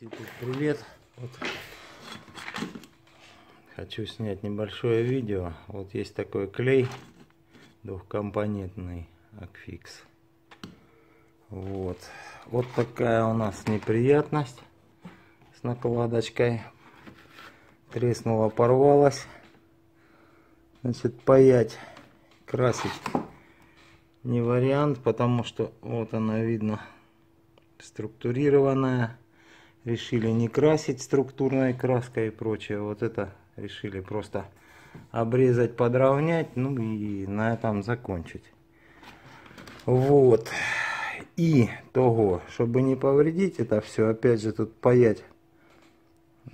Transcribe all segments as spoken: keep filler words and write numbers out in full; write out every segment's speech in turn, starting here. Ютуб, привет! Вот. Хочу снять небольшое видео. Вот есть такой клей двухкомпонентный Akfix. Вот. Вот такая у нас неприятность с накладочкой. Треснула, порвалась. Значит, паять, красить не вариант, потому что вот она, видно, структурированная. Решили не красить структурной краской и прочее. Вот это решили просто обрезать, подровнять, ну и на этом закончить. Вот. И того, чтобы не повредить это все, опять же тут паять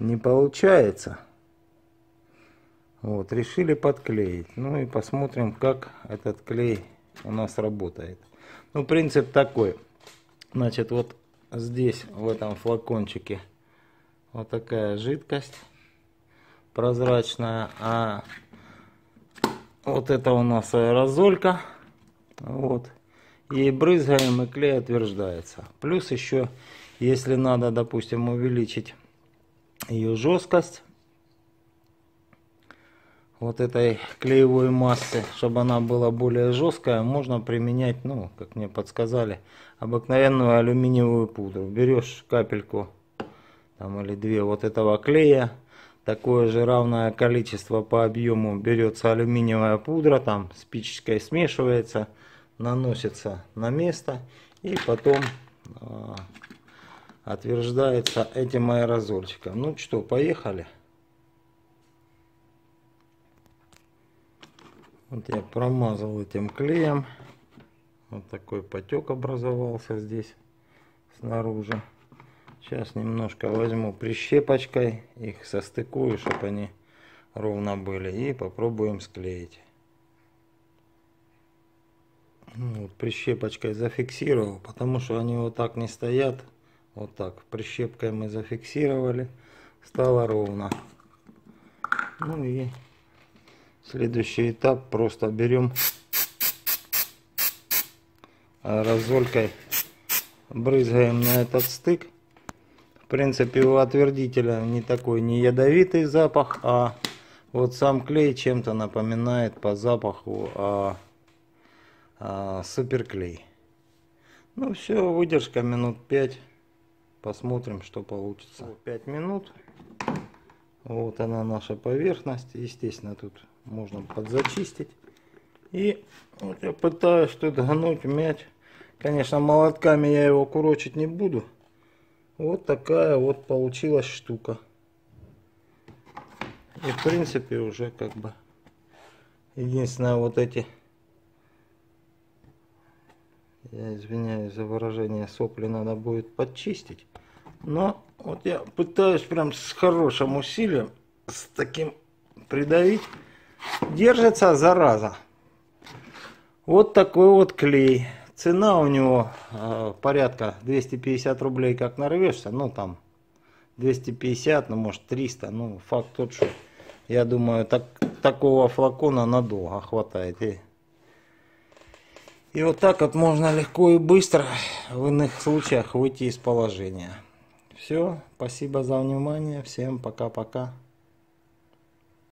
не получается. Вот, решили подклеить. Ну и посмотрим, как этот клей у нас работает. Ну, принцип такой. Значит, вот здесь, в этом флакончике, вот такая жидкость прозрачная, а вот это у нас аэрозолька, вот, ей брызгаем, и клей отвердается. Плюс еще, если надо, допустим, увеличить ее жесткость вот этой клеевой массы, чтобы она была более жесткая, можно применять, ну, как мне подсказали, обыкновенную алюминиевую пудру. Берешь капельку там, или две вот этого клея, такое же равное количество по объему берется алюминиевая пудра, там спичечкой смешивается, наносится на место и потом э, отвердится этим аэрозольчиком. Ну что, поехали. Вот я промазал этим клеем. Вот такой потек образовался здесь снаружи. Сейчас немножко возьму прищепочкой, их состыкую, чтобы они ровно были. И попробуем склеить. Вот, прищепочкой зафиксировал, потому что они вот так не стоят. Вот так. Прищепкой мы зафиксировали. Стало ровно. Ну и... следующий этап, просто берем аэрозолькой, брызгаем на этот стык. В принципе, у отвердителя не такой не ядовитый запах, а вот сам клей чем-то напоминает по запаху а, а, суперклей. Ну все, выдержка минут пять. Посмотрим, что получится. пять минут. Вот она, наша поверхность. Естественно, тут можно подзачистить. И вот я пытаюсь тут гнуть, мять. Конечно, молотками я его курочить не буду. Вот такая вот получилась штука. И в принципе уже как бы... единственное, вот эти... я извиняюсь за выражение, сопли надо будет подчистить. Но вот я пытаюсь прям с хорошим усилием, с таким придавить. Держится, зараза. Вот такой вот клей. Цена у него э, порядка двести пятьдесят рублей, как нарвешься. Ну там двести пятьдесят, ну может триста. Ну факт тот, что я думаю, так, такого флакона надолго хватает. И, и вот так вот можно легко и быстро в иных случаях выйти из положения. Все, спасибо за внимание, всем пока-пока.